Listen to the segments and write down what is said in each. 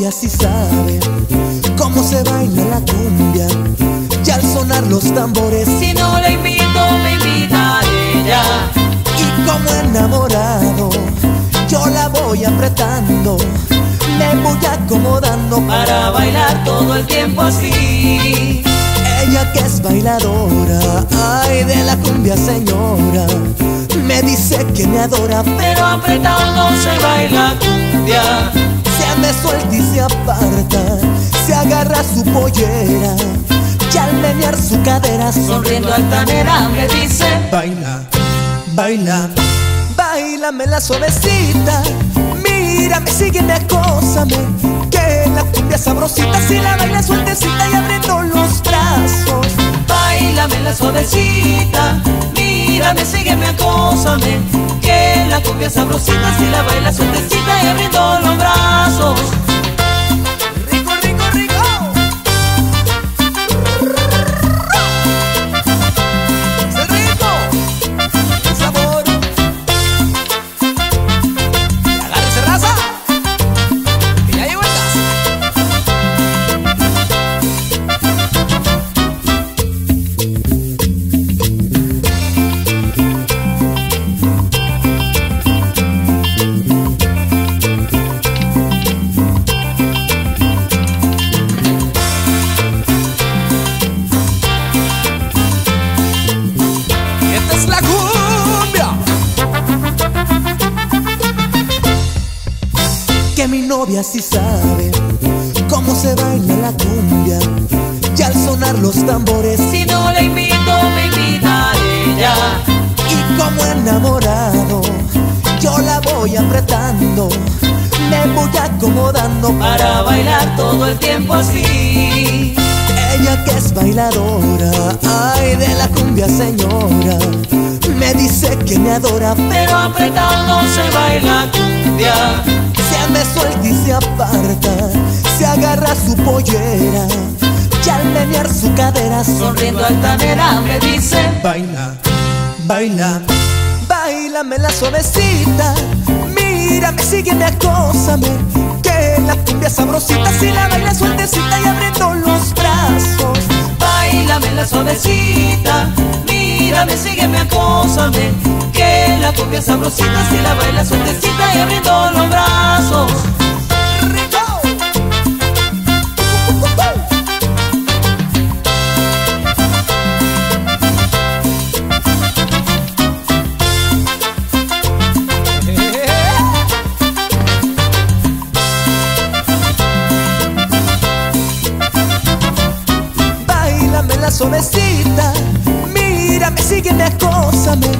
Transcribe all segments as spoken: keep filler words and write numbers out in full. novia sí sabe cómo se baila la cumbia, y al sonar los tambores, si no la invito, me invita ella. Y como enamorado, yo la voy apretando, me voy acomodando para bailar todo el tiempo así. Ella que es bailadora, ay, de la cumbia señora, me dice que me adora, pero apretado se baila cumbia. Se me suelta y se aparta, se agarra su pollera, y al menear su cadera, sonriendo altanera, me dice: baila, baila, bailame la suavecita, mírame, sígueme, acósame, que la cumbia sabrosita, si la baila sueltecita y abriendo los brazos. Bailame la suavecita, mírame, sígueme, acósame, que la cumbia sabrosita, si la baila sueltecita y abriendo los brazos. Rico, rico, rico. Es rico, el sabor. Agárrense, raza, que ya llegó el gas. Mi novia sí sabe cómo se baila la cumbia, y al sonar los tambores, si no la invito, me invita ella. Y como enamorado, yo la voy apretando, me voy acomodando para bailar todo el tiempo así. Ella que es bailadora, ay, de la cumbia señora, me dice que me adora, pero apretado se baila cumbia. Se me suelta y se aparta, se agarra su pollera, y al menear su cadera, sonriendo altanera, me dice: baila, baila, bailame la suavecita, mírame, sígueme, acósame, que la cumbia sabrosita, si la baila sueltecita y abriendo los brazos. Bailame la suavecita, mírame, sígueme, acósame, que la cumbia sabrosita, si la baila sueltecita y abriendo los brazos. Rico. Báilame la suavecita, mírame, sígueme, acósame,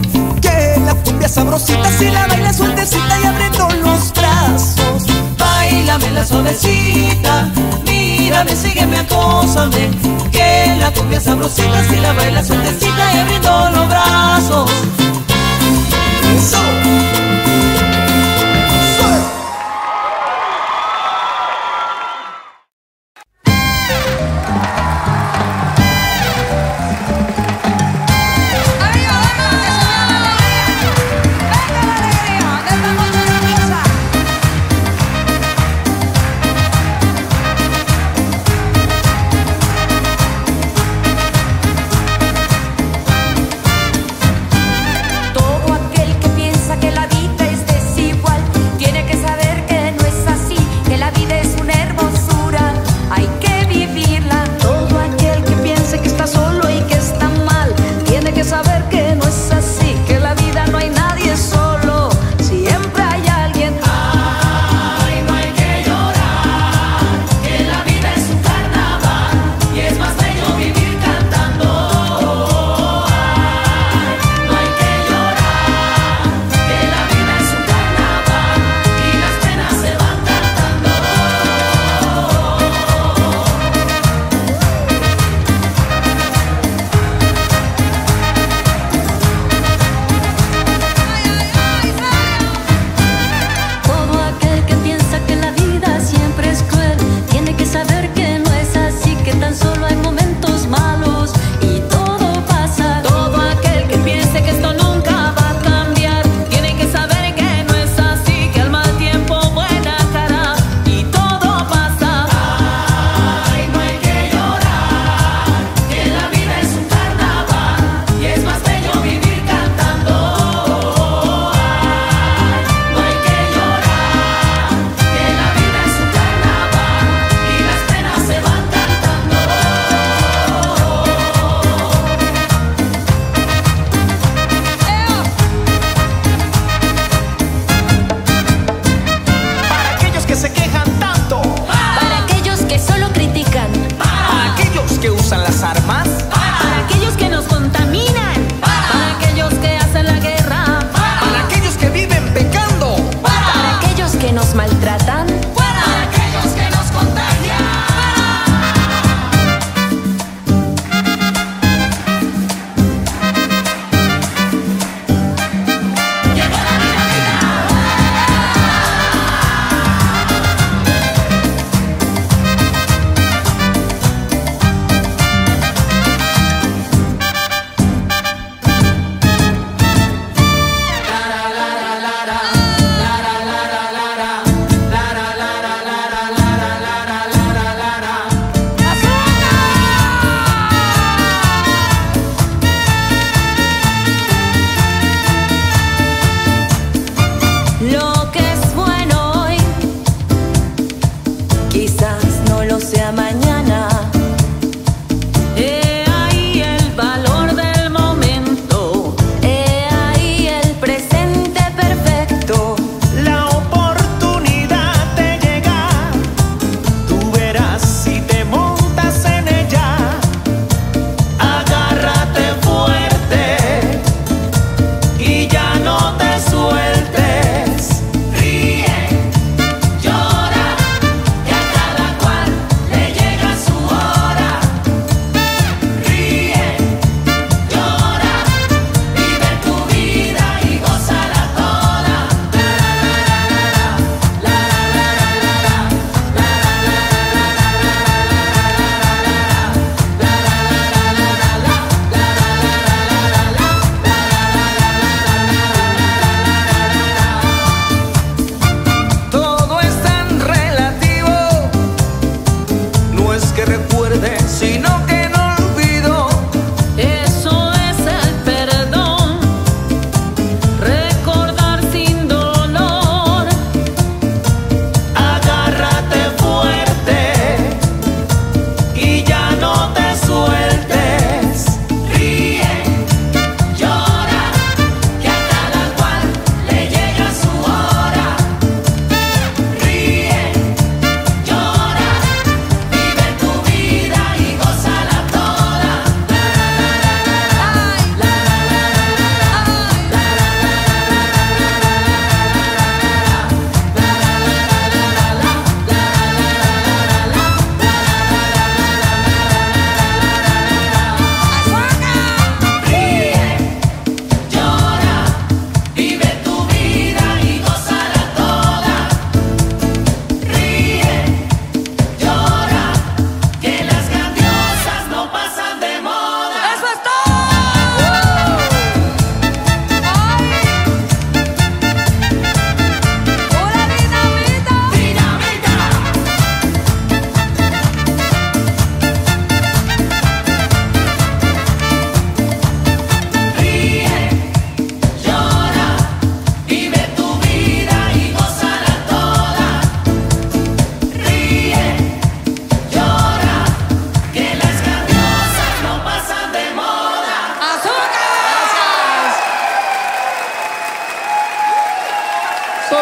que la cumbia sabrosita, si la baila sueltecita y abriendo los brazos. Báilame la suavecita, mírame, sígueme, acósame, que la cumbia sabrosita, si la baila sueltecita y abriendo los brazos. Eso.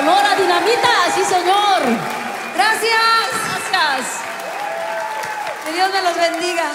Sonora Dinamita, sí señor. Gracias. Gracias. Que Dios me los bendiga.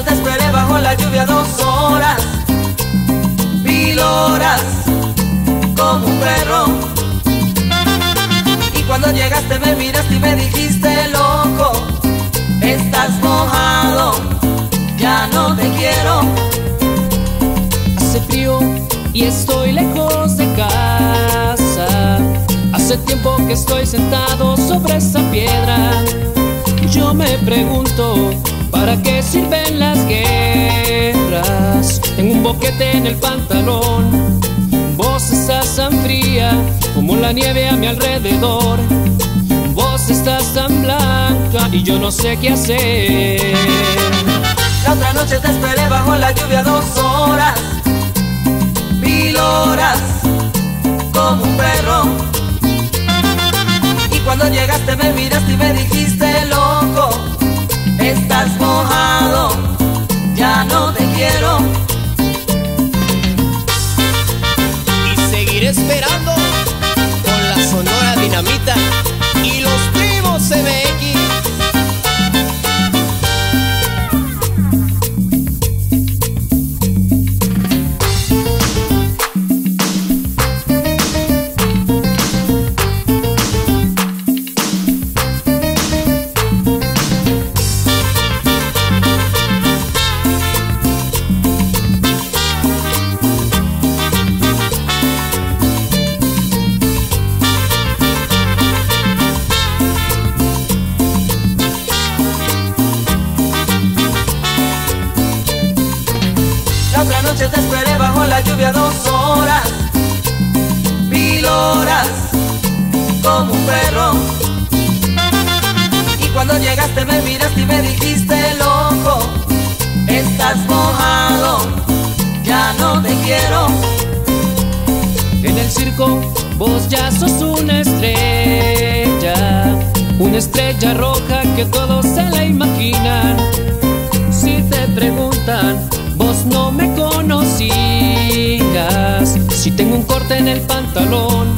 Te esperé bajo la lluvia dos horas, mil horas, como un perro. Y cuando llegaste me miraste y me dijiste: loco, estás mojado, ya no te quiero. Hace frío y estoy lejos de casa. Hace tiempo que estoy sentado sobre esa piedra. Yo me pregunto, ¿para qué sirven las guerras? Tengo un boquete en el pantalón, voces tan fría como la nieve a mi alrededor. Vos estás tan blanca y yo no sé qué hacer. La otra noche te esperé bajo la lluvia dos horas, mil horas, como un perro. Y cuando llegaste me miraste y me dijiste: loco, estás mojado, ya no te quiero. Y seguiré esperando con la Sonora Dinamita y los Primos M X. La otra noche te esperé bajo la lluvia dos horas, mil horas, como un perro. Y cuando llegaste me miraste y me dijiste: loco, estás mojado, ya no te quiero. En el circo vos ya sos una estrella, una estrella roja que todos se la imaginan. Si te preguntan, vos no me conocías. Si tengo un corte en el pantalón,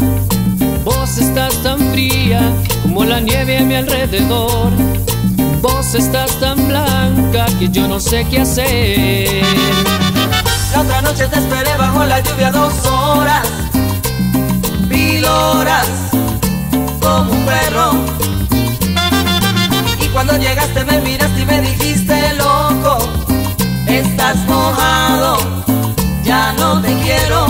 vos estás tan fría como la nieve a mi alrededor. Vos estás tan blanca que yo no sé qué hacer. La otra noche te esperé bajo la lluvia dos horas, mil horas, como un perro. Y cuando llegaste me miraste y me dijiste: loco, estás mojado, ya no te quiero.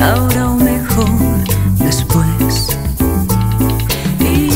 Ahora o mejor después. Y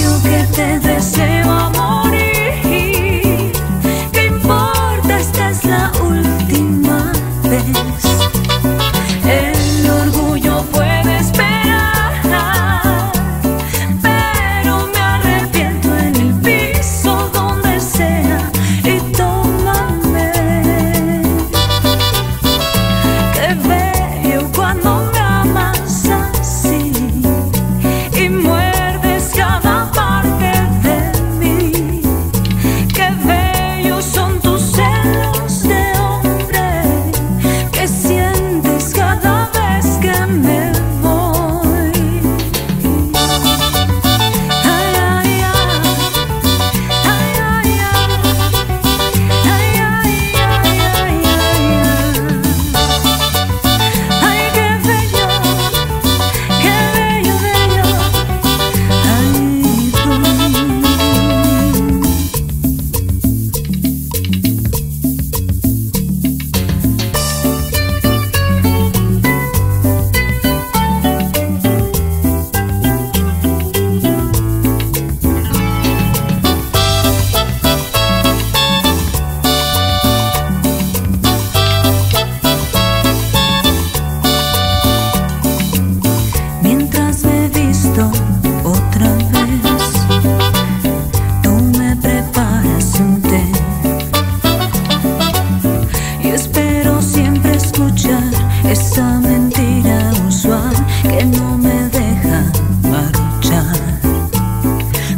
esa mentira usual que no me deja marchar.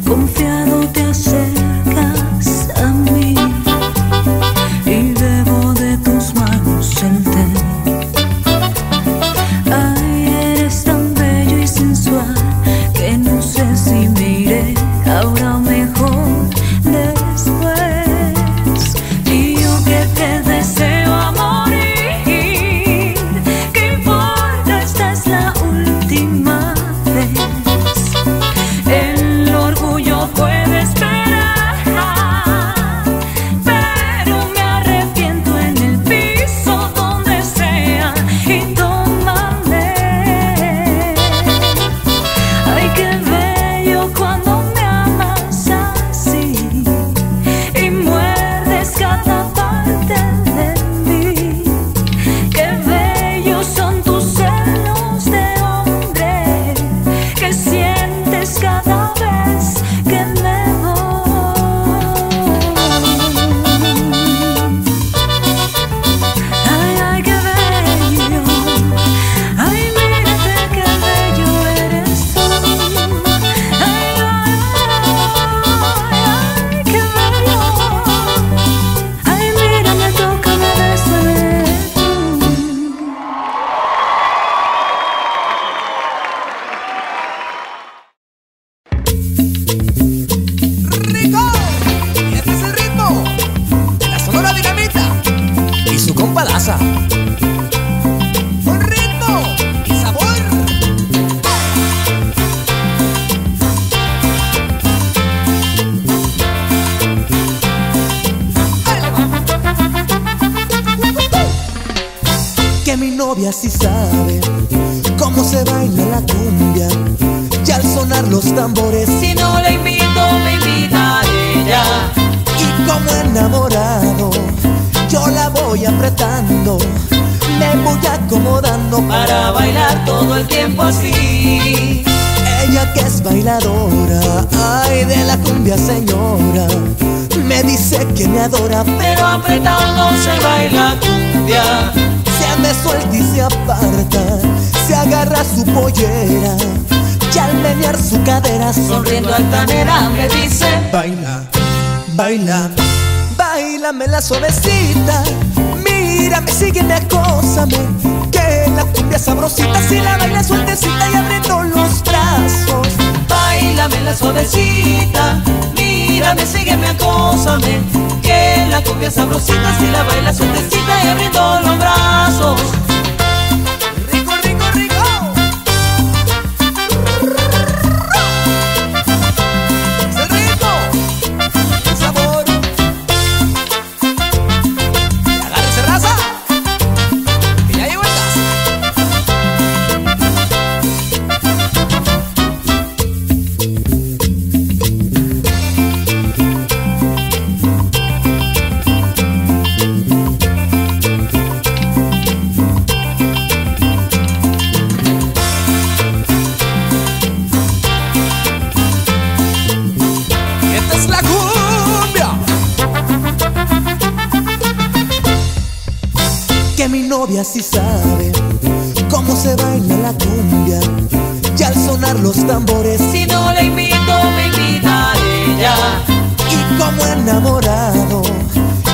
Confiado te acercas a mí y bebo de tus manos el té. Ay, eres tan bello y sensual que no sé si me iré ahora o mejor después. Si sabe cómo se baila la cumbia, y al sonar los tambores, si no la invito, me invita ella. Y como enamorado, yo la voy apretando, me voy acomodando para bailar todo el tiempo así. Ella que es bailadora, ay, de la cumbia señora, me dice que me adora, pero apretando se baila cumbia. Se me suelta y se aparta, se agarra su pollera, y al menear su cadera, sonriendo altanera, me dice: baila, baila, bailame la suavecita, mírame, sígueme, acósame, que la cumbia sabrosita, si la baila sueltecita y abriendo los brazos. Bailame la suavecita, mírame, sígueme, acósame, que la cumbia sabrosita, si la baila sueltecita y abriendo los brazos. Rico, rico, rico. Es rico, el sabor. Agárrense raza, que ya llegó el gas. Y así sabe cómo se baila la cumbia, y al sonar los tambores, si no la invito, me invita ella. Y como enamorado,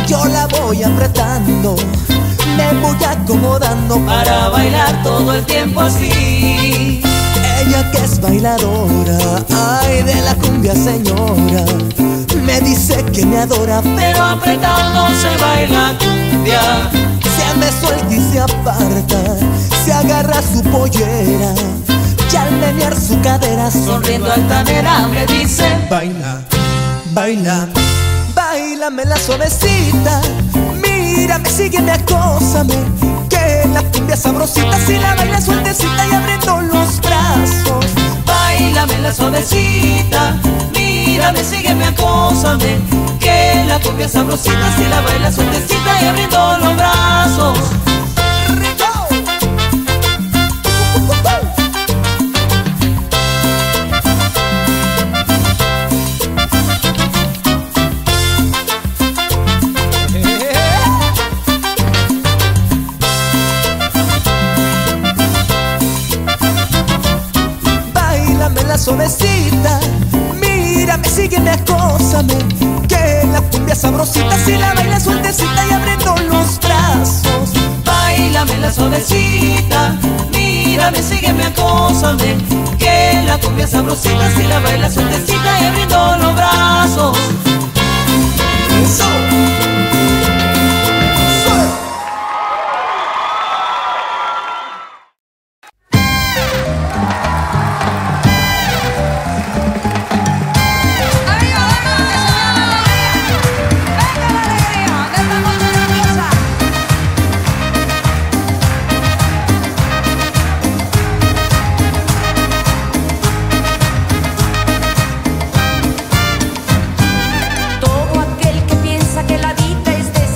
yo la voy apretando, me voy acomodando para bailar todo el tiempo así. Ella que es bailadora, ay, de la cumbia señora, me dice que me adora, pero apretando se baila cumbia. Se me suelta y se aparta, se agarra su pollera, y al menear su cadera, sonriendo altanera, me dice: baila, baila, bailame la suavecita, mírame, sígueme, acósame, que la cumbia sabrosita, si la baila sueltecita y abriendo los brazos. Bailame la suavecita, mírame, sígueme, acósame, que la cumbia sabrosita, si la baila sueltecita y abriendo los brazos. ¡Rico! Uh, uh, uh, uh. sonecita, mírame, sígueme, acósame, que la cumbia sabrosita, si la bailas sueltecita y abriendo los brazos. Báilame la sonecita, mírame, sígueme, acósame, que la cumbia sabrosita, si la bailas sueltecita y abriendo los brazos. Eso. Todo aquel que piensa que la vida es de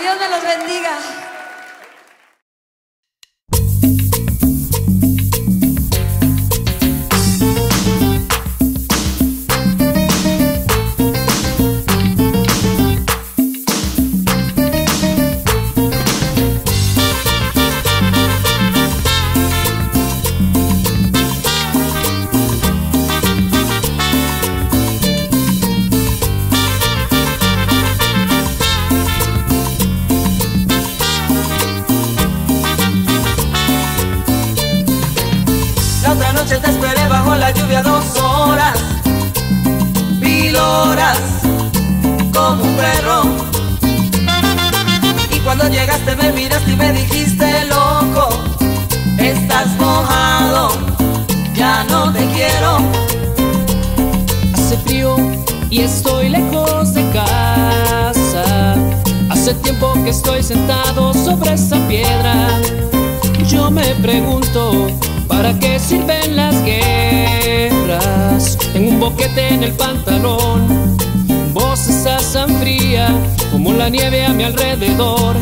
Que Dios me los bendiga. Te esperé bajo la lluvia dos horas, mil horas, como un perro. Y cuando llegaste me miraste y me dijiste: loco, estás mojado, ya no te quiero. Hace frío y estoy lejos de casa. Hace tiempo que estoy sentado sobre esta piedra. Yo me pregunto, ¿para qué sirven las guerras? Tengo un boquete en el pantalón, vos estás tan fría como la nieve a mi alrededor.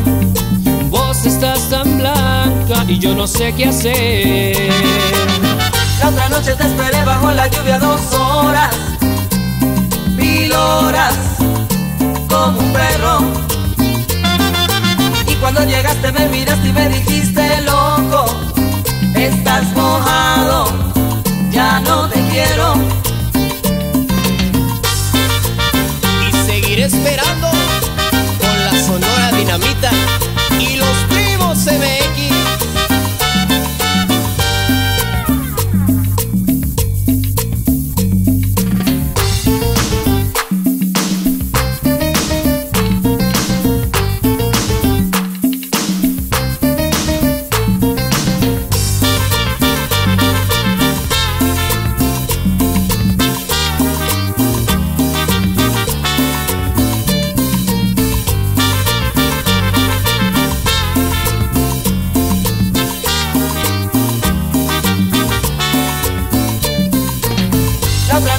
Vos estás tan blanca y yo no sé qué hacer. La otra noche te esperé bajo la lluvia dos horas, mil horas, como un perro. Y cuando llegaste me miraste y me dijiste: loco, estás mojado, ya no te quiero. Y seguiré esperando con la Sonora Dinamita y los Primos M X.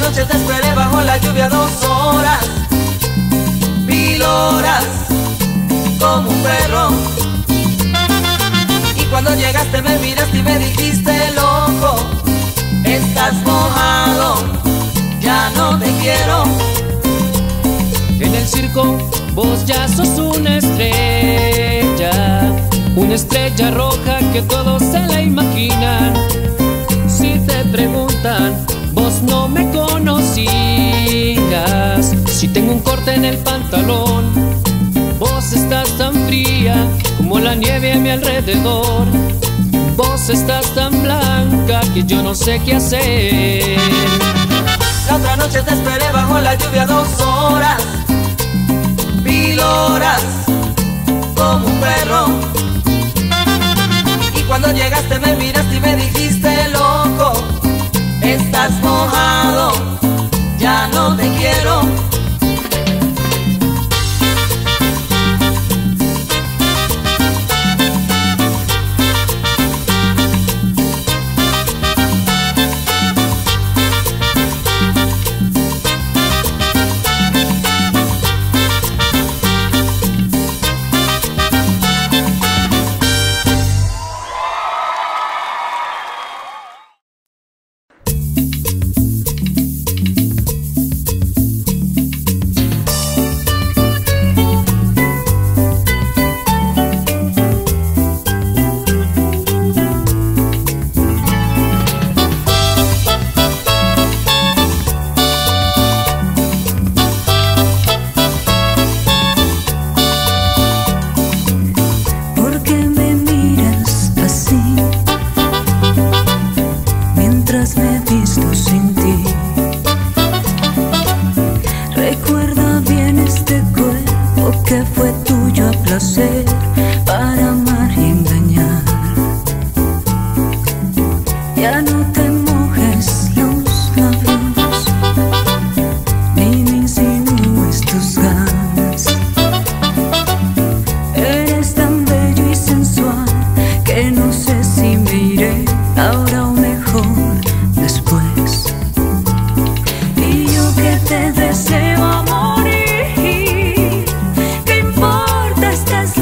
Noche te esperé bajo la lluvia dos horas, mil horas, como un perro. Y cuando llegaste me miraste y me dijiste: loco, estás mojado, ya no te quiero. En el circo vos ya sos una estrella, una estrella roja que todos se la imaginan. Si te preguntan, vos no me conocías. Si tengo un corte en el pantalón, vos estás tan fría como la nieve a mi alrededor. Vos estás tan blanca que yo no sé qué hacer. La otra noche te esperé bajo la lluvia dos horas, mil horas, como un perro. Y cuando llegaste me miraste y me dijiste: loco, estás mojado, ya no te quiero. Te deseo a morir, ¿qué importa? Estás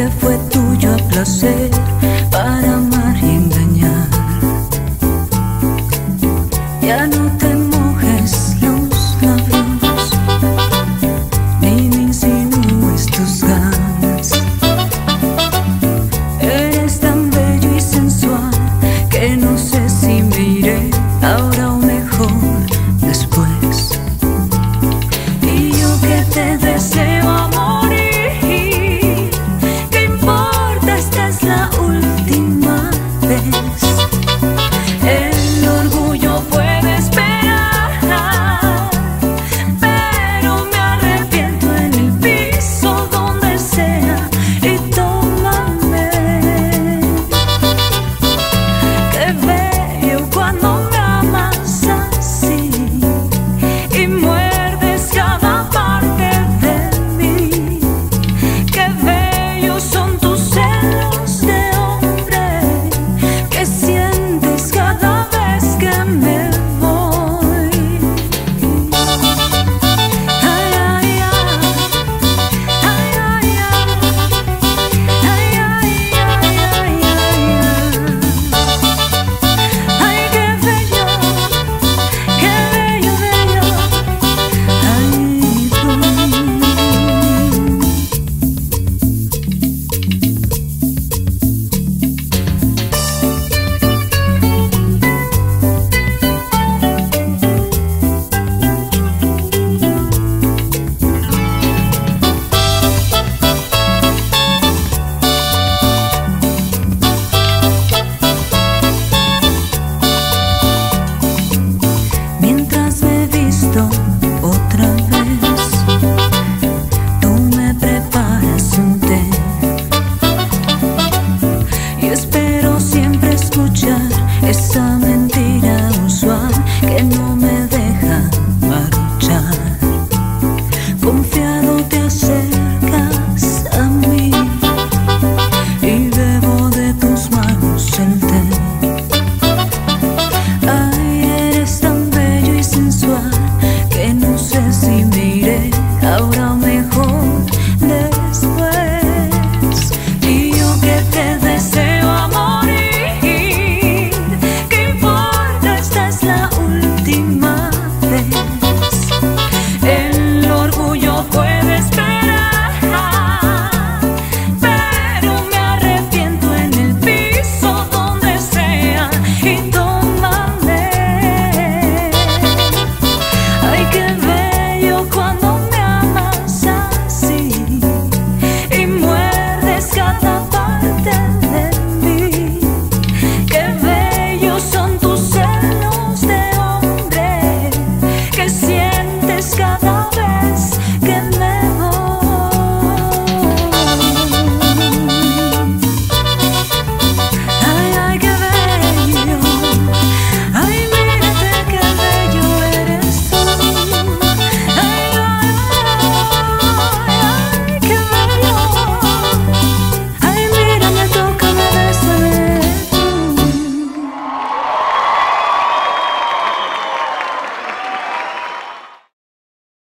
se fue